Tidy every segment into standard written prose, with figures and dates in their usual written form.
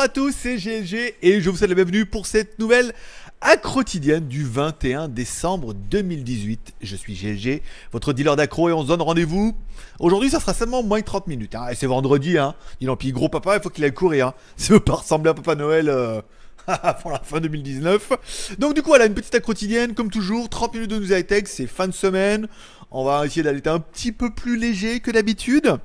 Bonjour à tous, c'est GLG et je vous souhaite la bienvenue pour cette nouvelle Accrotidienne du 21 décembre 2018. Je suis GLG, votre dealer d'accro, et on se donne rendez-vous. Aujourd'hui, ça sera seulement moins de 30 minutes. Hein. Et c'est vendredi, hein. Dis-donc, puis gros papa, il faut qu'il aille courir. Hein. Ça veut pas ressembler à Papa Noël pour la fin 2019. Donc du coup, voilà, une petite accrotidienne, comme toujours, 30 minutes de news high-tech, c'est fin de semaine. On va essayer d'aller un petit peu plus léger que d'habitude,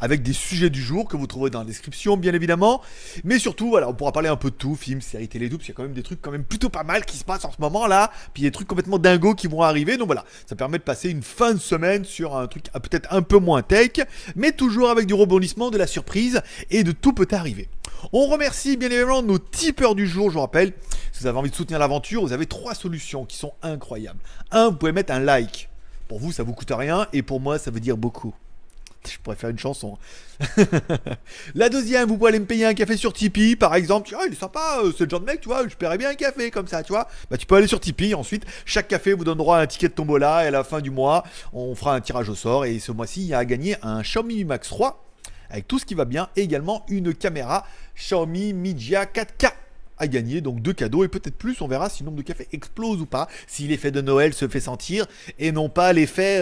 avec des sujets du jour que vous trouverez dans la description, bien évidemment. Mais surtout, voilà, on pourra parler un peu de tout, films, séries, télé, tout, parce qu'il y a quand même des trucs quand même plutôt pas mal qui se passent en ce moment-là. Puis il y a des trucs complètement dingos qui vont arriver. Donc voilà, ça permet de passer une fin de semaine sur un truc peut-être un peu moins tech, mais toujours avec du rebondissement, de la surprise, et de tout peut arriver. On remercie bien évidemment nos tipeurs du jour. Je vous rappelle, si vous avez envie de soutenir l'aventure, vous avez trois solutions qui sont incroyables. Un, vous pouvez mettre un like. Pour vous, ça vous coûte rien, et pour moi, ça veut dire beaucoup. Je pourrais faire une chanson. La deuxième, vous pouvez aller me payer un café sur Tipeee, par exemple. Tu vois, il est sympa, ce genre de mec, tu vois, je paierais bien un café comme ça, tu vois. Bah, tu peux aller sur Tipeee. Ensuite, chaque café vous donnera un ticket de tombola, et à la fin du mois, on fera un tirage au sort. Et ce mois-ci, il y a à gagner un Xiaomi Mi Max 3, avec tout ce qui va bien, et également une caméra Xiaomi Mijia 4K. À gagner, donc deux cadeaux et peut-être plus. On verra si le nombre de cafés explose ou pas, si l'effet de Noël se fait sentir et non pas l'effet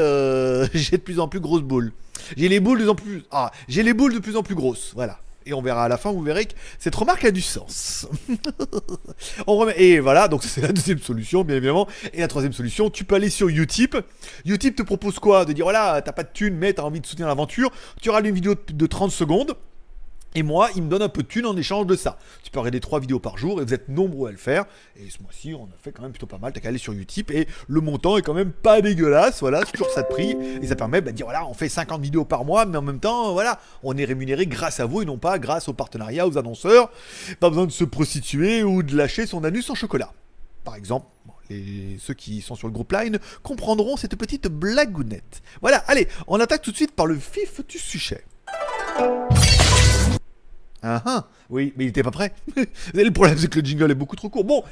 j'ai de plus en plus grosses boules, j'ai les boules de plus en plus grosses, voilà. Et on verra à la fin, vous verrez que cette remarque a du sens. Et voilà, donc c'est la deuxième solution, bien évidemment. Et la troisième solution, tu peux aller sur Utip. Utip te propose quoi? De dire voilà, t'as pas de thunes mais t'as envie de soutenir l'aventure, tu auras une vidéo de 30 secondes. Et moi, il me donne un peu de thunes en échange de ça. Tu peux regarder 3 vidéos par jour et vous êtes nombreux à le faire. Et ce mois-ci, on a fait quand même plutôt pas mal. T'as qu'à aller sur Utip et le montant est quand même pas dégueulasse. Voilà, c'est toujours ça de prix. Et ça permet de dire, voilà, on fait 50 vidéos par mois, mais en même temps, voilà, on est rémunéré grâce à vous et non pas grâce aux partenariats, aux annonceurs. Pas besoin de se prostituer ou de lâcher son anus en chocolat. Par exemple, ceux qui sont sur le groupe Line comprendront cette petite blagounette. Voilà, allez, on attaque tout de suite par le vif du sujet. Oui, mais il était pas prêt. Le problème, c'est que le jingle est beaucoup trop court. Bon,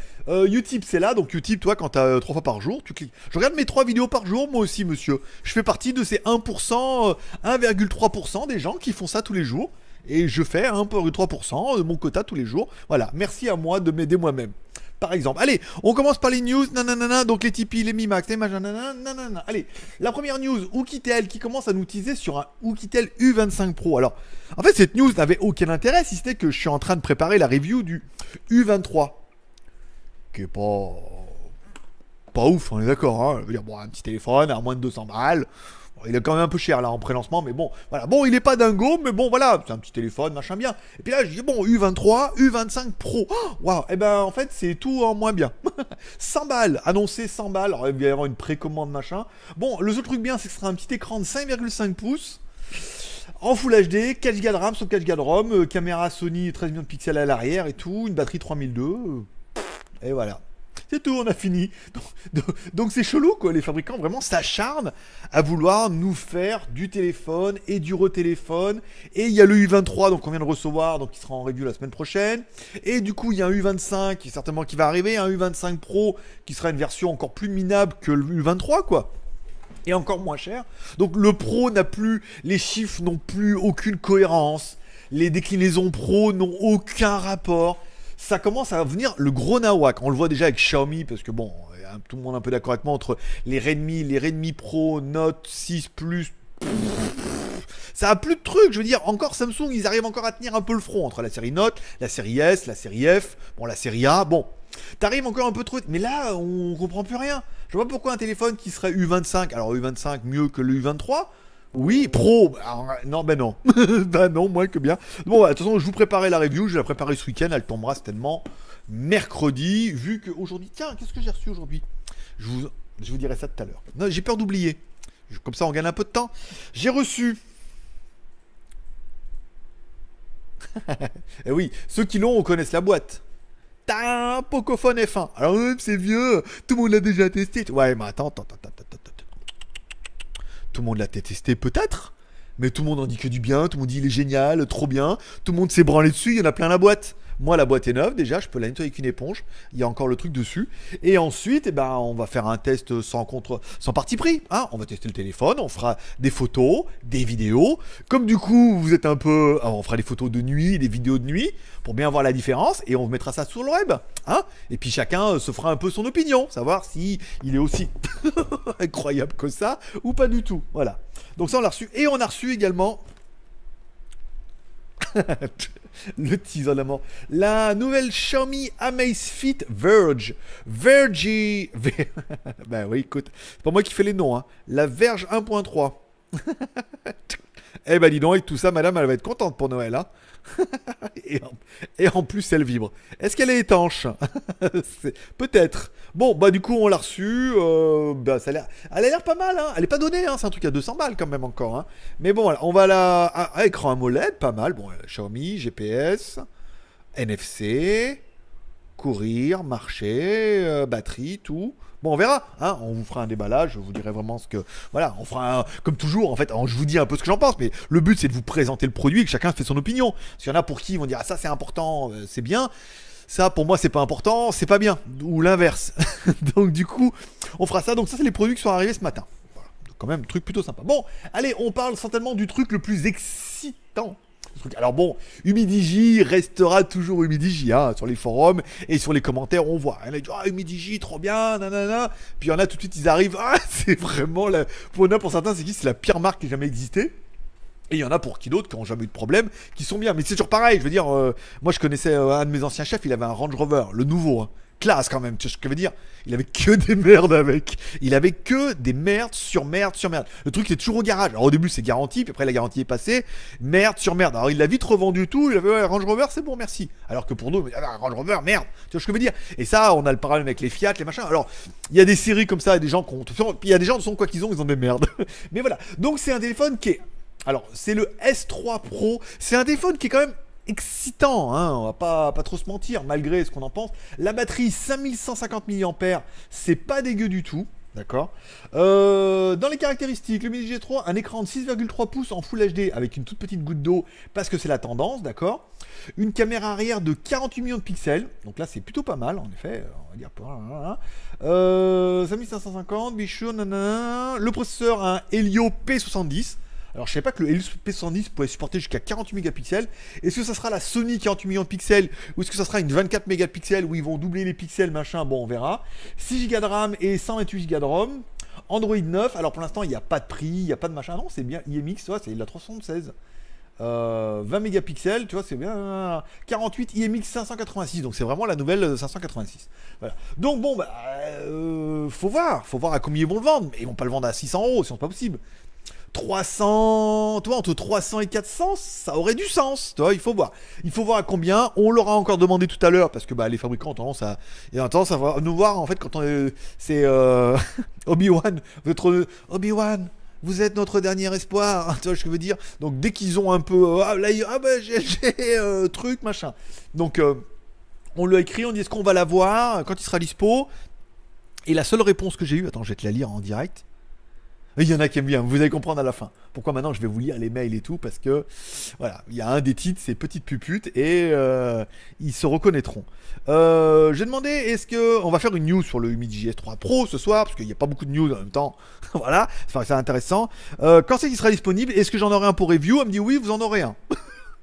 Utip, c'est là. Donc Utip, toi, quand t'as 3 fois par jour, tu cliques. Je regarde mes 3 vidéos par jour, moi aussi, monsieur. Je fais partie de ces 1%, 1,3% des gens qui font ça tous les jours. Et je fais 1,3% de mon quota tous les jours. Voilà, merci à moi de m'aider moi-même. Par exemple, allez, on commence par les news, nanana, donc les Tipeee, les Mi Max, les machin, nanana, nanana. Allez, la première news, Oukitel qui commence à nous teaser sur un Oukitel U25 Pro. Alors, en fait, cette news n'avait aucun intérêt, si c'était que je suis en train de préparer la review du U23. Qui est pas ouf, on est d'accord, hein. Je veux dire, bon, un petit téléphone à moins de 200 balles. Il est quand même un peu cher là en prélancement, mais bon, voilà. Bon, il est pas dingo, mais bon, voilà, c'est un petit téléphone, machin bien. Et puis là, je dis bon, U23, U25 Pro. Waouh, et ben en fait, c'est tout en moins bien. 100 balles, annoncé 100 balles. Alors, il va y avoir une précommande, machin. Bon, le seul truc bien, c'est que ce sera un petit écran de 5,5 pouces. En Full HD, 4Go de RAM, sauf 4Go de ROM, caméra Sony 13 millions de pixels à l'arrière et tout, une batterie 3002. Et voilà. C'est tout, on a fini. Donc c'est chelou, quoi. Les fabricants, vraiment, s'acharnent à vouloir nous faire du téléphone et du retéléphone. Et il y a le U23, donc on vient de recevoir, donc qui sera en review la semaine prochaine. Et du coup, il y a un U25 qui certainement qui va arriver, un U25 Pro qui sera une version encore plus minable que le U23, quoi. Et encore moins cher. Donc le Pro n'a plus, les chiffres n'ont plus aucune cohérence. Les déclinaisons Pro n'ont aucun rapport. Ça commence à venir le gros nawak. On le voit déjà avec Xiaomi, parce que bon, tout le monde est un peu d'accord avec moi, entre les Redmi Pro, Note 6 Plus, ça a plus de trucs. Je veux dire, encore Samsung, ils arrivent encore à tenir un peu le front, entre la série Note, la série S, la série F, bon, la série A, bon. T'arrives encore un peu trop, mais là, on comprend plus rien. Je vois pas pourquoi un téléphone qui serait U25, alors U25 mieux que le U23, oui, pro. Alors, non, ben non. Ben non, moins que bien. Bon, de toute façon, je vous préparais la review. Je vais la préparer ce week-end. Elle tombera certainement mercredi. Vu qu'aujourd'hui... Tiens, qu'est-ce que j'ai reçu aujourd'hui? Je vous dirai ça tout à l'heure. Non, j'ai peur d'oublier. Comme ça, on gagne un peu de temps. J'ai reçu... Eh oui, ceux qui l'ont, on connaissent la boîte. Tain, Pocophone F1. Alors, c'est vieux. Tout le monde l'a déjà testé. Ouais, mais attends. Tout le monde l'a testé peut-être, mais tout le monde en dit que du bien, tout le monde dit il est génial, trop bien, tout le monde s'est branlé dessus, il y en a plein la boîte. Moi, la boîte est neuve, déjà, je peux la nettoyer avec une éponge. Il y a encore le truc dessus. Et ensuite, eh ben, on va faire un test sans parti pris. Hein, on va tester le téléphone, on fera des photos, des vidéos. Comme du coup, vous êtes un peu... Alors, on fera des photos de nuit, des vidéos de nuit, pour bien voir la différence. Et on mettra ça sur le web. Hein, et puis, chacun se fera un peu son opinion. Savoir si il est aussi incroyable que ça ou pas du tout. Voilà. Donc ça, on l'a reçu. Et on a reçu également... le teaser de la mort. La nouvelle Xiaomi Amaze Fit Verge. Ben oui, écoute, c'est pas moi qui fais les noms, hein. La Verge 1.3. Eh ben dis donc, avec tout ça, madame, elle va être contente pour Noël, hein. Et en plus, elle vibre. Est-ce qu'elle est étanche? Peut-être. Bon, bah du coup, on l'a reçu. Elle a l'air pas mal, hein. Elle est pas donnée, hein. C'est un truc à 200 balles quand même encore, hein. Mais bon, on va la... Ah, écran AMOLED, pas mal. Bon, Xiaomi, GPS, NFC, courir, marcher, batterie, tout... Bon, on verra, hein, on vous fera un déballage, je vous dirai vraiment ce que... Voilà, on fera un... Comme toujours, en fait, je vous dis un peu ce que j'en pense, mais le but, c'est de vous présenter le produit et que chacun fait son opinion. S'il y en a pour qui ils vont dire « Ah, ça, c'est important, c'est bien. Ça, pour moi, c'est pas important, c'est pas bien. » Ou l'inverse. Donc, du coup, on fera ça. Donc, ça, c'est les produits qui sont arrivés ce matin. Voilà, donc, quand même, truc plutôt sympa. Bon, allez, on parle certainement du truc le plus excitant. Alors bon, UMIDIGI restera toujours UMIDIGI, hein, sur les forums et sur les commentaires, on voit. Il y en a qui disent « Ah, UMIDIGI, trop bien, nanana ». Puis il y en a tout de suite, ils arrivent « Ah, c'est vraiment la... » Pour certains, c'est qui c'est la pire marque qui ait jamais existé. Et il y en a pour qui d'autres qui n'ont jamais eu de problème, qui sont bien. Mais c'est toujours pareil, je veux dire, moi je connaissais un de mes anciens chefs, il avait un Range Rover, le nouveau, hein. Classe quand même, tu sais ce que je veux dire. Il avait que des merdes avec. Il avait que des merdes sur merde sur merde. Le truc, il est toujours au garage. Alors au début, c'est garanti, puis après, la garantie est passée. Merde sur merde. Alors il l'a vite revendu tout. Il avait ouais, Range Rover, c'est bon, merci. Alors que pour nous, ah, Range Rover, merde. Tu vois ce que je veux dire. Et ça, on a le parallèle avec les Fiat, les machins. Alors, il y a des séries comme ça, et des gens qui ont. Puis il y a des gens qui sont quoi qu'ils ont, ils ont des merdes. Mais voilà. Donc c'est un téléphone qui est. Alors, c'est le S3 Pro. C'est un téléphone qui est quand même. Excitant, hein, on va pas trop se mentir, malgré ce qu'on en pense. La batterie 5150 mAh, c'est pas dégueu du tout, d'accord. Dans les caractéristiques, le Mijia 3, un écran de 6,3 pouces en Full HD avec une toute petite goutte d'eau parce que c'est la tendance, d'accord. Une caméra arrière de 48 millions de pixels, donc là c'est plutôt pas mal en effet, on va dire pas. 5550, bichou, nanana. Le processeur, un Helio P70. Alors je sais pas que le Helio P70 pourrait supporter jusqu'à 48 mégapixels. Est-ce que ça sera la Sony 48 millions de pixels ou est-ce que ça sera une 24 mégapixels où ils vont doubler les pixels machin, bon on verra. 6 Go de RAM et 128 Go de ROM. Android 9, alors pour l'instant il n'y a pas de prix, il n'y a pas de machin, non c'est bien IMX, ouais, c'est la 376. 20 mégapixels, tu vois, c'est bien 48 IMX 586, donc c'est vraiment la nouvelle 586. Voilà. Donc bon, bah, faut voir à combien ils vont le vendre, mais ils vont pas le vendre à 600 €, sinon c'est pas possible. 300, toi, entre 300 et 400, ça aurait du sens, toi, il faut voir à combien, on l'aura encore demandé tout à l'heure, parce que bah, les fabricants ont tendance à, nous voir, en fait, quand on c'est Obi-Wan, vous êtes notre dernier espoir, tu vois ce que je veux dire, donc dès qu'ils ont un peu, j'ai truc, machin, donc on l'a écrit, on dit est-ce qu'on va l'avoir, quand il sera dispo, et la seule réponse que j'ai eue, attends, je vais te la lire en direct. Il y en a qui aiment bien, vous allez comprendre à la fin. Pourquoi maintenant je vais vous lire les mails et tout, parce que voilà, il y a un des titres, c'est Petite Pupute, et ils se reconnaîtront. J'ai demandé, est-ce que on va faire une news sur le UMIDIGI S3 Pro ce soir, parce qu'il n'y a pas beaucoup de news en même temps, voilà, c'est intéressant. Quand c'est qu'il sera disponible, est-ce que j'en aurai un pour review? Elle me dit oui, vous en aurez un.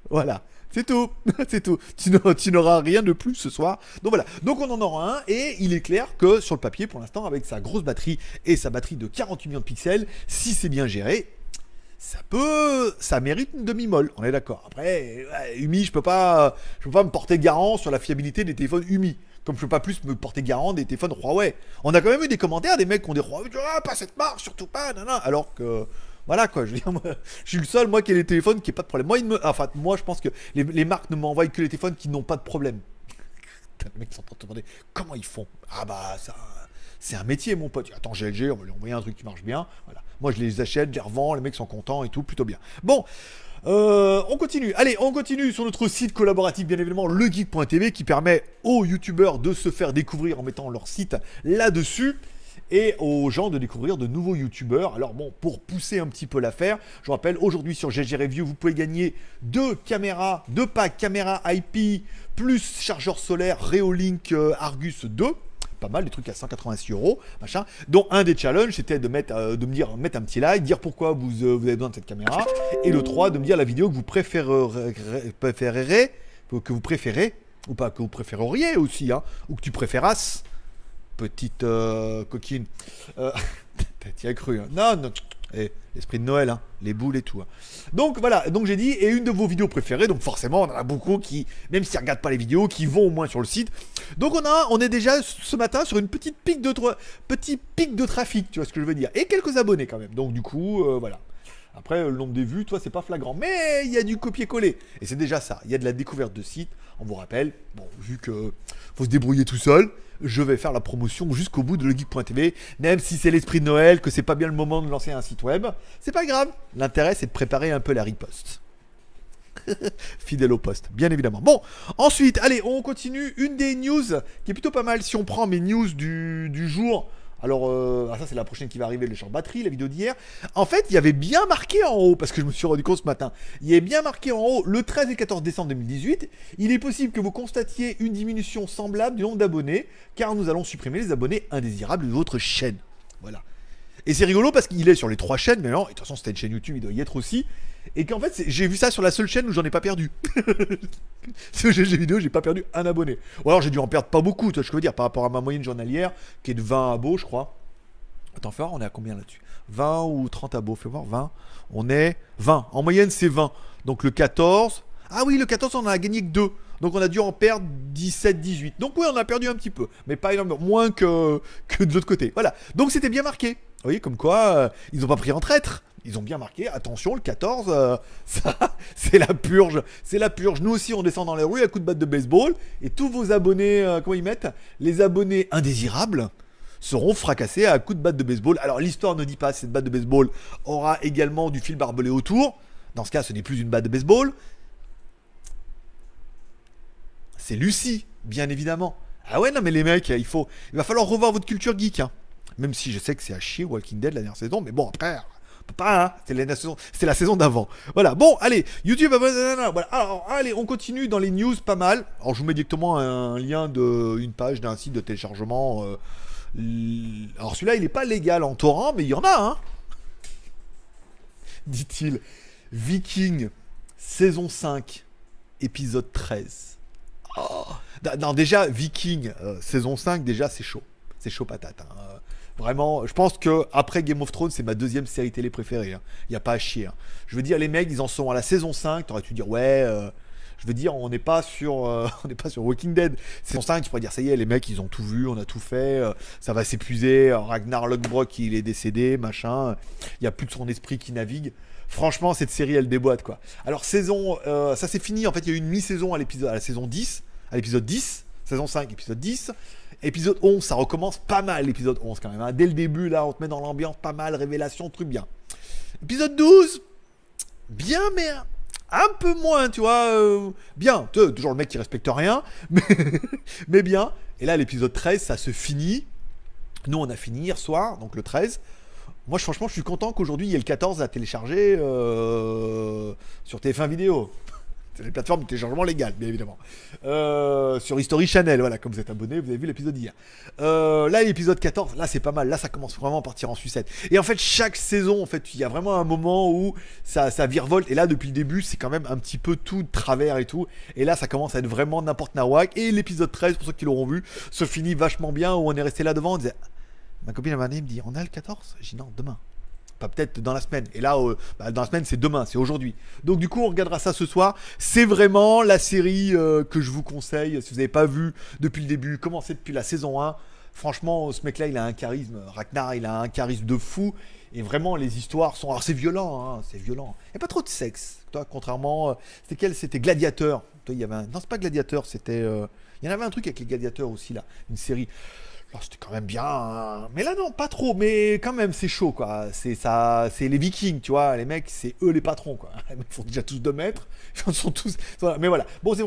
Voilà. C'est tout, c'est tout. Tu n'auras rien de plus ce soir. Donc voilà, donc on en aura un et il est clair que sur le papier, pour l'instant, avec sa grosse batterie et sa batterie de 48 millions de pixels, si c'est bien géré, ça mérite une demi-molle, on est d'accord. Après, UMI, je peux pas me porter garant sur la fiabilité des téléphones UMI. Comme je peux pas plus me porter garant des téléphones Huawei. On a quand même eu des commentaires des mecs qui ont des Huawei, ah, pas cette marque, surtout pas, nanana, alors que... Voilà quoi, je veux dire, moi, je suis le seul, moi, qui ai les téléphones qui n'ont pas de problème. Moi, je pense que les marques ne m'envoient que les téléphones qui n'ont pas de problème. Putain, les mecs sont en train de te demander comment ils font. Ah bah, ça, c'est un métier, mon pote. Attends, GLG, on va lui envoyer un truc qui marche bien. Voilà. Moi, je les achète, je les revends, les mecs sont contents et tout, plutôt bien. Bon, on continue. Allez, on continue sur notre site collaboratif, bien évidemment, legeek.tv, qui permet aux youtubeurs de se faire découvrir en mettant leur site là-dessus. et aux gens de découvrir de nouveaux youtubeurs. Alors bon, pour pousser un petit peu l'affaire, je rappelle, aujourd'hui sur GLG Review, vous pouvez gagner deux packs caméra IP plus chargeur solaire Reolink Argus 2. Pas mal, des trucs à 186 €, machin, dont un des challenges c'était de me mettre un petit like, dire pourquoi vous avez besoin de cette caméra, et le 3 de me dire la vidéo que vous préférez ou pas, que vous préféreriez aussi, hein, ou que tu préférasses, petite coquine, t'y as cru, hein. Non, et l'esprit de Noël, hein, les boules et tout, hein. Donc voilà, donc j'ai dit, et une de vos vidéos préférées, donc forcément on en a beaucoup qui, même s'ils ne regardent pas les vidéos, qui vont au moins sur le site. Donc on est déjà ce matin sur une petite pic de trafic, tu vois ce que je veux dire, et quelques abonnés quand même, donc du coup voilà. Après, le nombre des vues, toi, c'est pas flagrant. Mais il y a du copier-coller. Et c'est déjà ça. Il y a de la découverte de sites. On vous rappelle, bon, vu que faut se débrouiller tout seul, je vais faire la promotion jusqu'au bout de legeek.tv. Même si c'est l'esprit de Noël, que c'est pas bien le moment de lancer un site web, c'est pas grave. L'intérêt, c'est de préparer un peu la riposte. Fidèle au poste, bien évidemment. Bon, ensuite, allez, on continue. Une des news qui est plutôt pas mal. Si on prend mes news du jour... Alors, ça c'est la prochaine qui va arriver, le champ batterie, la vidéo d'hier. En fait, il y avait bien marqué en haut, parce que je me suis rendu compte ce matin, il y avait bien marqué en haut, le 13 et 14 décembre 2018, il est possible que vous constatiez une diminution semblable du nombre d'abonnés, car nous allons supprimer les abonnés indésirables de votre chaîne. Voilà. Et c'est rigolo parce qu'il est sur les 3 chaînes, mais non, de toute façon c'était une chaîne YouTube, il doit y être aussi. Et qu'en fait, j'ai vu ça sur la seule chaîne où j'en ai pas perdu. Sur GLG Vidéo, j'ai pas perdu un abonné. Ou alors j'ai dû en perdre pas beaucoup, tu vois, je veux dire, par rapport à ma moyenne journalière, qui est de 20 abos, je crois. Attends, fais voir, on est à combien là-dessus, 20 ou 30 abos, fais voir, 20. On est 20. En moyenne, c'est 20. Donc le 14... Ah oui, le 14, on en a gagné que 2. Donc on a dû en perdre 17, 18. Donc oui, on a perdu un petit peu. Mais pas énormément. Moins que de l'autre côté. Voilà. Donc c'était bien marqué. Vous voyez, comme quoi, ils n'ont pas pris en traître. Ils ont bien marqué, attention, le 14, ça, c'est la purge, c'est la purge. Nous aussi, on descend dans les rues à coups de batte de baseball, et tous vos abonnés, comment ils mettent ? Les abonnés indésirables seront fracassés à coups de batte de baseball. Alors, l'histoire ne dit pas si cette batte de baseball aura également du fil barbelé autour. Dans ce cas, ce n'est plus une batte de baseball. C'est Lucie, bien évidemment. Ah ouais, non, mais les mecs, il va falloir revoir votre culture geek, hein. Même si je sais que c'est à chier, Walking Dead, la dernière saison, mais bon, après... Pas, hein, c'est la saison d'avant. Voilà, bon, allez, YouTube, voilà. Alors, allez, on continue dans les news, pas mal. Alors, je vous mets directement un lien d'une page d'un site de téléchargement. Alors, celui-là, il n'est pas légal en torrent, mais il y en a, hein. Dit-il, Vikings, saison 5, épisode 13. Oh. Non, déjà, Vikings, saison 5, déjà, c'est chaud. C'est chaud patate, hein. Vraiment, je pense que après Game of Thrones, c'est ma deuxième série télé préférée, hein. Y a pas à chier, hein. Je veux dire, les mecs, ils en sont à la saison 5. T'aurais dû dire, ouais, je veux dire, on n'est pas sur Walking Dead. Saison 5, tu pourrais dire, ça y est, les mecs, ils ont tout vu, on a tout fait, ça va s'épuiser, Ragnar Lothbrok, il est décédé, machin. Il n'y a plus que son esprit qui navigue. Franchement, cette série, elle déboîte, quoi. Alors, saison... ça, c'est fini. En fait, il y a eu une mi-saison à la saison 10. À l'épisode 10. Saison 5, épisode 10. Épisode 11, ça recommence pas mal, l'épisode 11 quand même, hein. Dès le début, là, on te met dans l'ambiance, pas mal, révélation, truc bien. Épisode 12, bien, mais un peu moins, tu vois, bien. Toujours le mec qui respecte rien, mais bien. Et là, l'épisode 13, ça se finit. Nous, on a fini hier soir, donc le 13. Moi, franchement, je suis content qu'aujourd'hui, il y ait le 14 à télécharger sur TF1 Vidéo. Les plateformes de téléchargement légales, bien évidemment. Sur History Channel, voilà, comme vous êtes abonné, vous avez vu l'épisode d'hier. Là, l'épisode 14, là, c'est pas mal. Là, ça commence vraiment à partir en sucette. Et en fait, chaque saison, en fait, il y a vraiment un moment où ça virevolte. Et là, depuis le début, c'est quand même un petit peu tout de travers et tout. Et là, ça commence à être vraiment n'importe nawak. Et l'épisode 13, pour ceux qui l'auront vu, se finit vachement bien, où on est resté là devant. On disait, ma copine à ma année me dit, on a le 14 ? J'ai dit, non, demain. Pas peut-être dans la semaine. Et là, dans la semaine, c'est demain, c'est aujourd'hui. Donc du coup, on regardera ça ce soir. C'est vraiment la série que je vous conseille. Si vous n'avez pas vu depuis le début, commencez depuis la saison 1. Franchement, ce mec-là, il a un charisme. Ragnar, il a un charisme de fou. Et vraiment, les histoires sont... Alors, c'est violent, hein, c'est violent. Il n'y a pas trop de sexe. Toi, contrairement... C'était Gladiateur. Toi, il y avait un... Non, c'est pas Gladiateur, c'était... Il y en avait un truc avec les Gladiateurs aussi, là. Une série... Oh, c'était quand même bien, hein. Mais là non, pas trop, mais quand même c'est chaud quoi, c'est ça, c'est les Vikings, tu vois, les mecs, c'est eux les patrons quoi, ils font déjà tous 2 mètres, ils sont tous, mais voilà, bon c'est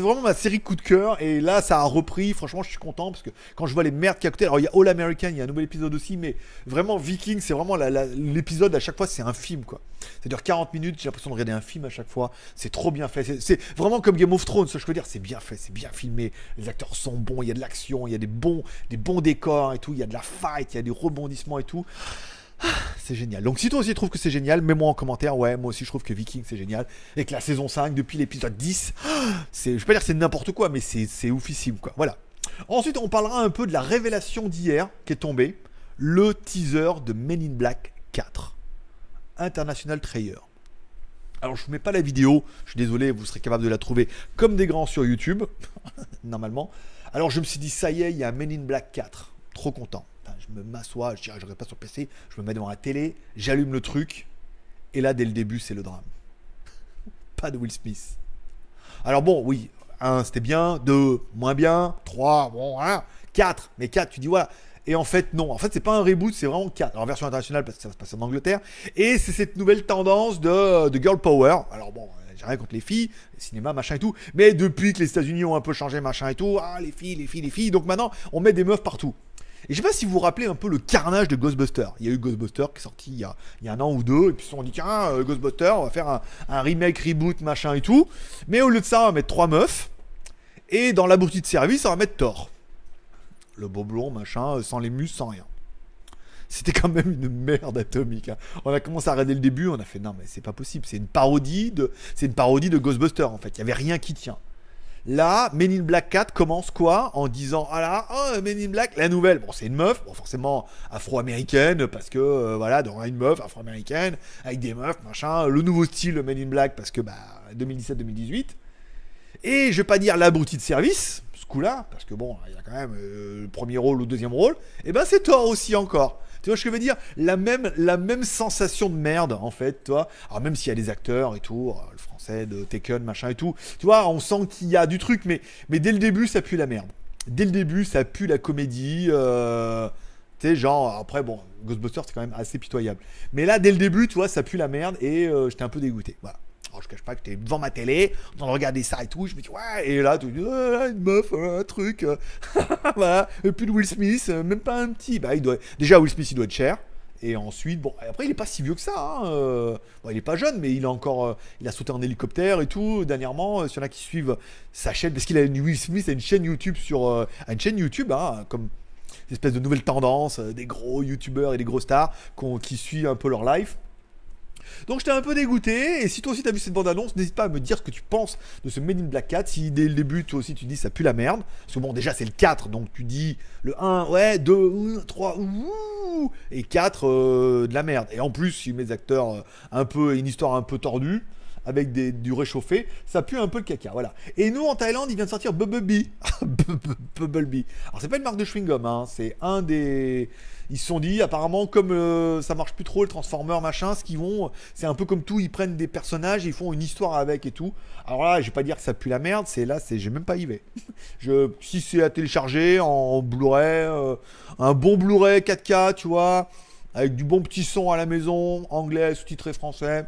vraiment ma série coup de cœur, et là ça a repris, franchement je suis content, parce que quand je vois les merdes qu'il y a à côté, alors il y a All American, il y a un nouvel épisode aussi, mais vraiment Vikings, c'est vraiment l'épisode à chaque fois c'est un film quoi, c'est-à-dire 40 minutes, j'ai l'impression de regarder un film à chaque fois, c'est trop bien fait, c'est vraiment comme Game of Thrones, ça je peux dire, c'est bien fait, c'est bien filmé, les acteurs sont bons, il y a de l'action, il y a des bons décors et tout, il y a de la fight, il y a des rebondissements et tout, ah, c'est génial. Donc si toi aussi tu trouves que c'est génial, mets-moi en commentaire, ouais moi aussi je trouve que Viking c'est génial, et que la saison 5 depuis l'épisode 10, je vais pas dire c'est n'importe quoi, mais c'est oufissime quoi, voilà. Ensuite on parlera un peu de la révélation d'hier qui est tombée, le teaser de Men in Black 4, International Trailer. Alors je ne mets pas la vidéo, je suis désolé, vous serez capable de la trouver comme des grands sur YouTube, normalement. Alors je me suis dit, ça y est, il y a un Men in Black 4. Trop content. Enfin, je me m'assois, je regarde pas sur PC, je me mets devant la télé, j'allume le truc. Et là, dès le début, c'est le drame. Pas de Will Smith. Alors bon, oui, 1, c'était bien. 2, moins bien. 3, bon, hein. 4, mais 4, tu dis voilà. Et en fait, non. En fait, c'est pas un reboot, c'est vraiment 4. Alors, version internationale, parce que ça va se passer en Angleterre. Et c'est cette nouvelle tendance de girl power. Alors bon... j'ai rien contre les filles, le cinéma, machin et tout. Mais depuis que les États-Unis ont un peu changé, machin et tout, ah, les filles. Donc maintenant, on met des meufs partout. Et je sais pas si vous vous rappelez un peu le carnage de Ghostbusters. Il y a eu Ghostbusters qui est sorti il y a 1 an ou 2. Et puis on dit, tiens, Ghostbusters, on va faire un remake, reboot, machin et tout. Mais au lieu de ça, on va mettre 3 meufs. Et dans l'abruti de service, on va mettre Thor. Le beau blond, machin, sans les muscles, sans rien. C'était quand même une merde atomique. Hein. On a commencé à regarder le début, on a fait non mais c'est pas possible, c'est une parodie de Ghostbusters en fait. Il y avait rien qui tient. Là, Men in Black 4 commence quoi? En disant ah là, oh Men in Black, la nouvelle. Bon, c'est une meuf, bon forcément afro-américaine parce que voilà, donc une meuf afro-américaine avec des meufs machin, le nouveau style Men in Black parce que bah 2017-2018. Et je vais pas dire l'abruti de service ce coup-là parce que bon, il y a quand même le premier rôle ou le deuxième rôle. Et ben c'est Thor aussi encore. Tu vois ce que je veux dire, la même sensation de merde, en fait, tu vois. Alors, même s'il y a des acteurs et tout, le français de Tekken, machin et tout, tu vois, on sent qu'il y a du truc, mais dès le début, ça pue la merde. Dès le début, ça pue la comédie. Tu sais, genre, après, bon, Ghostbusters, c'est quand même assez pitoyable. Mais là, dès le début, tu vois, ça pue la merde et j'étais un peu dégoûté. Voilà. Alors, je cache pas que j'étais devant ma télé, en train de regarder ça et tout, je me dis, ouais, et là, tu dis, une meuf, un truc, voilà, et plus de Will Smith, même pas un petit, bah, il doit, déjà, Will Smith, il doit être cher, et ensuite, bon, après, il est pas si vieux que ça, hein. Bon, il est pas jeune, mais il a encore, il a sauté en hélicoptère et tout, dernièrement, s'il y en a qui suivent sa chaîne, parce qu'il a Will Smith, a une chaîne YouTube sur, hein, comme, une espèce de nouvelle tendance, des gros youtubeurs et des gros stars, qui suivent un peu leur life. Donc j'étais un peu dégoûté, et si toi aussi t'as vu cette bande-annonce, n'hésite pas à me dire ce que tu penses de ce Men in Black 4, si dès le début toi aussi tu dis ça pue la merde, parce que bon déjà c'est le 4, donc tu dis le 1, ouais, 2, 3, ouh, et 4, de la merde, et en plus il met des acteurs un peu, une histoire un peu tordue, avec du réchauffé, ça pue un peu le caca, voilà. Et nous, en Thaïlande, il vient de sortir Bumblebee. Bumblebee. Alors, c'est pas une marque de chewing-gum, hein. C'est un des... Ils se sont dit, apparemment, comme ça marche plus trop, le Transformer, machin, ce qu'ils vont... C'est un peu comme tout, ils prennent des personnages, et ils font une histoire avec et tout. Alors là, je vais pas dire que ça pue la merde, c'est là, c'est... J'ai même pas y vais. Si c'est à télécharger en Blu-ray, un bon Blu-ray 4K, tu vois, avec du bon petit son à la maison, anglais, sous-titré français...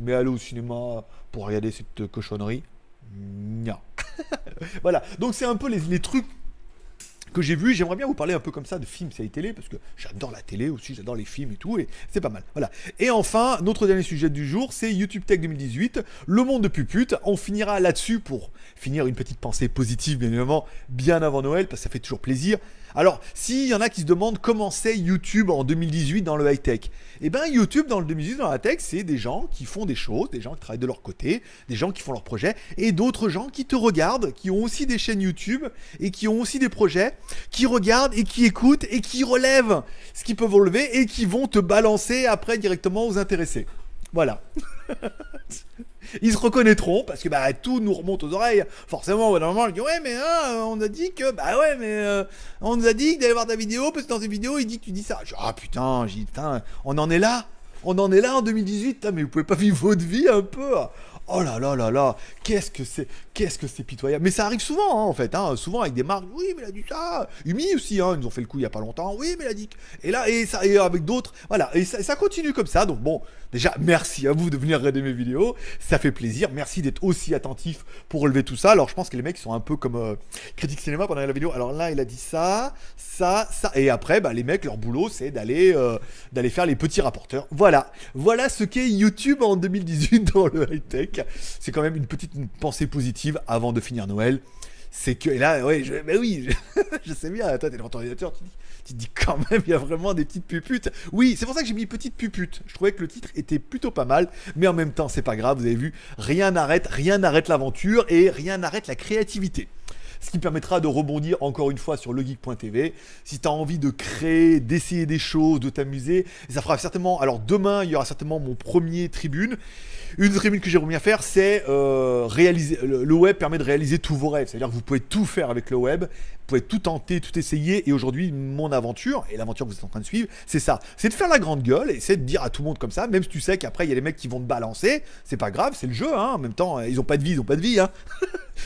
Mais aller au cinéma pour regarder cette cochonnerie, non. Voilà, donc c'est un peu les trucs que j'ai vus. J'aimerais bien vous parler un peu comme ça de films, séries télé, parce que j'adore la télé aussi, j'adore les films et tout, et c'est pas mal. Voilà. Et enfin, notre dernier sujet du jour, c'est YouTube Tech 2018, le monde de pupute. On finira là-dessus pour finir une petite pensée positive, bien évidemment, bien avant Noël, parce que ça fait toujours plaisir. Alors, s'il y en a qui se demandent comment c'est YouTube en 2018 dans le high-tech, eh bien, YouTube dans le 2018 dans la tech, c'est des gens qui font des choses, des gens qui travaillent de leur côté, des gens qui font leurs projets, et d'autres gens qui te regardent, qui ont aussi des chaînes YouTube, et qui ont aussi des projets, qui regardent, et qui écoutent, et qui relèvent ce qu'ils peuvent relever, et qui vont te balancer après directement aux intéressés. Voilà. Ils se reconnaîtront parce que bah tout nous remonte aux oreilles. Forcément, au moment, je dis ouais mais hein, on a dit que bah ouais mais on nous a dit d'aller voir ta vidéo parce que dans tes vidéos il dit que tu dis ça. Je dis, ah putain, on en est là en 2018. Putain, mais vous pouvez pas vivre votre vie un peu. Oh là là là là, qu'est-ce que c'est, qu'est-ce que c'est pitoyable. Mais ça arrive souvent, hein, en fait, hein, souvent avec des marques, oui, mais elle a dit ça. Umi aussi, hein, ils nous ont fait le coup il n'y a pas longtemps, oui, mais elle a dit. Et là, et ça, et avec d'autres, voilà, et ça continue comme ça. Donc bon, déjà, merci à vous de venir regarder mes vidéos, ça fait plaisir, merci d'être aussi attentif pour relever tout ça. Alors je pense que les mecs sont un peu comme Critique Cinéma pendant la vidéo. Alors là, il a dit ça, ça, ça, et après, bah, les mecs, leur boulot, c'est d'aller faire les petits rapporteurs. Voilà, voilà ce qu'est YouTube en 2018 dans le high-tech. C'est quand même une petite pensée positive avant de finir Noël. C'est que, et là, ouais, ben oui, je sais bien, toi, t'es devant ton ordinateur, tu te dis quand même, il y a vraiment des petites puputes. Oui, c'est pour ça que j'ai mis Petite Pupute. Je trouvais que le titre était plutôt pas mal, mais en même temps, c'est pas grave, vous avez vu, rien n'arrête l'aventure et rien n'arrête la créativité. Ce qui permettra de rebondir encore une fois sur legeek.tv. Si tu as envie de créer, d'essayer des choses, de t'amuser, ça fera certainement... Alors demain, il y aura certainement mon premier tribune. Une tribune que j'aimerais bien faire, c'est réaliser... Le web permet de réaliser tous vos rêves. C'est-à-dire que vous pouvez tout faire avec le web. Vous pouvez tout tenter, tout essayer. Et aujourd'hui, mon aventure, et l'aventure que vous êtes en train de suivre, c'est ça. C'est de faire la grande gueule et c'est de dire à tout le monde comme ça. Même si tu sais qu'après, il y a les mecs qui vont te balancer. C'est pas grave, c'est le jeu. Hein. En même temps, ils n'ont pas de vie, ils n'ont pas de vie. Hein.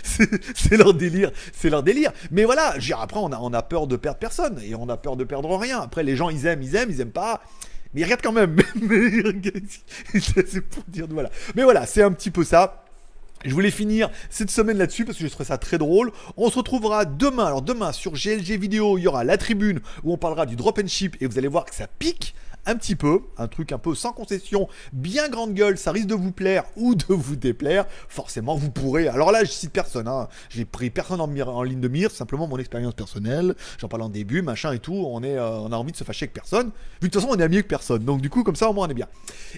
C'est leur délire. C'est leur délire. Mais voilà, après, on a peur de perdre personne et on a peur de perdre rien. Après, les gens, ils aiment pas. Mais ils regardent quand même. C'est pour dire, voilà. Mais voilà, c'est un petit peu ça. Je voulais finir cette semaine là-dessus parce que je trouvais ça très drôle. On se retrouvera demain. Alors demain, sur GLG vidéo, il y aura la tribune où on parlera du drop and ship et vous allez voir que ça pique un petit peu, un truc un peu sans concession, bien grande gueule, ça risque de vous plaire ou de vous déplaire, forcément vous pourrez, alors là je cite personne, hein. J'ai pris personne en ligne de mire, simplement mon expérience personnelle, j'en parle en début, machin et tout, on a envie de se fâcher avec personne, vu que de toute façon on est amis avec personne, donc du coup comme ça au moins on est bien.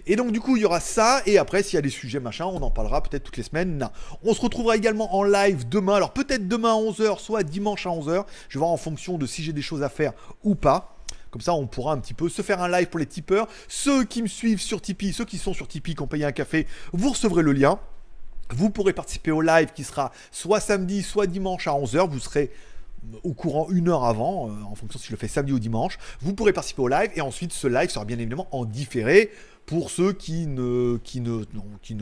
Et donc du coup il y aura ça, et après s'il y a des sujets machin, on en parlera peut-être toutes les semaines, non. On se retrouvera également en live demain, alors peut-être demain à 11h, soit dimanche à 11h, je vais voir en fonction de si j'ai des choses à faire ou pas. Comme ça, on pourra un petit peu se faire un live pour les tipeurs. Ceux qui me suivent sur Tipeee, ceux qui sont sur Tipeee, qui ont payé un café, vous recevrez le lien. Vous pourrez participer au live qui sera soit samedi, soit dimanche à 11h. Vous serez au courant une heure avant, en fonction si je le fais samedi ou dimanche. Vous pourrez participer au live et ensuite, ce live sera bien évidemment en différé. Pour ceux qui ne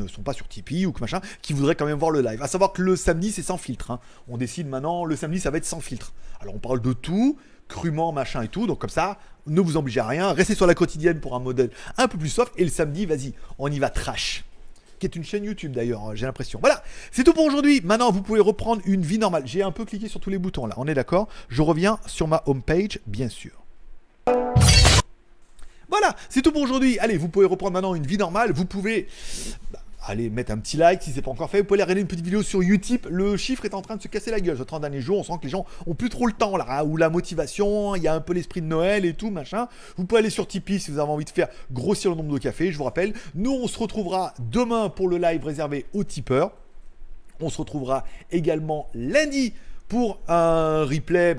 sont pas sur Tipeee ou que machin, qui voudraient quand même voir le live. À savoir que le samedi, c'est sans filtre. Hein. On décide maintenant, le samedi, ça va être sans filtre. Alors, on parle de tout, crûment, machin et tout. Donc, comme ça, ne vous obligez à rien. Restez sur la quotidienne pour un modèle un peu plus soft. Et le samedi, vas-y, on y va trash. Qui est une chaîne YouTube d'ailleurs, j'ai l'impression. Voilà, c'est tout pour aujourd'hui. Maintenant, vous pouvez reprendre une vie normale. J'ai un peu cliqué sur tous les boutons, là. On est d'accord. Je reviens sur ma homepage, bien sûr. Voilà, c'est tout pour aujourd'hui. Allez, vous pouvez reprendre maintenant une vie normale. Vous pouvez aller mettre un petit like si ce n'est pas encore fait. Vous pouvez aller regarder une petite vidéo sur Utip. Le chiffre est en train de se casser la gueule. Ces 30 derniers jours, on sent que les gens n'ont plus trop le temps là, hein, ou la motivation. Il y a un peu l'esprit de Noël et tout, machin. Vous pouvez aller sur Tipeee si vous avez envie de faire grossir le nombre de cafés. Je vous rappelle, nous, on se retrouvera demain pour le live réservé aux tipeurs. On se retrouvera également lundi pour un replay,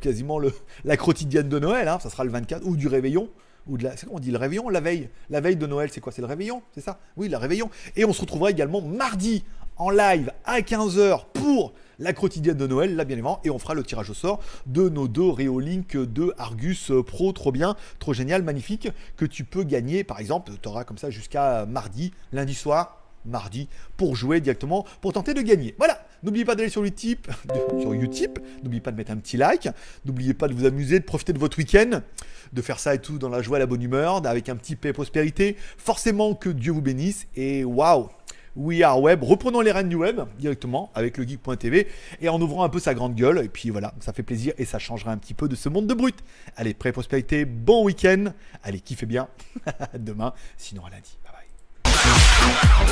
quasiment l'accrotidienne de Noël, hein, ça sera le 24, ou du réveillon, ou de la... C'est quoi on dit le réveillon? La veille de Noël, c'est quoi? C'est le réveillon, c'est ça? Oui, la réveillon. Et on se retrouvera également mardi en live à 15h pour l'accrotidienne de Noël, là bien évidemment, et on fera le tirage au sort de nos deux Reolink 2 Argus Pro, trop bien, trop génial, magnifique, que tu peux gagner, par exemple, tu auras comme ça jusqu'à mardi, lundi soir, mardi, pour jouer directement, pour tenter de gagner. Voilà, n'oubliez pas d'aller sur Utip, n'oubliez pas de mettre un petit like, n'oubliez pas de vous amuser, de profiter de votre week-end, de faire ça et tout dans la joie et la bonne humeur, avec un petit paix et prospérité. Forcément que Dieu vous bénisse et waouh, we are web, reprenons les rênes du web directement avec legeek.tv et en ouvrant un peu sa grande gueule et puis voilà, ça fait plaisir et ça changera un petit peu de ce monde de brut. Allez, paix et prospérité, bon week-end, allez, kiffez bien, demain, sinon à lundi, bye bye.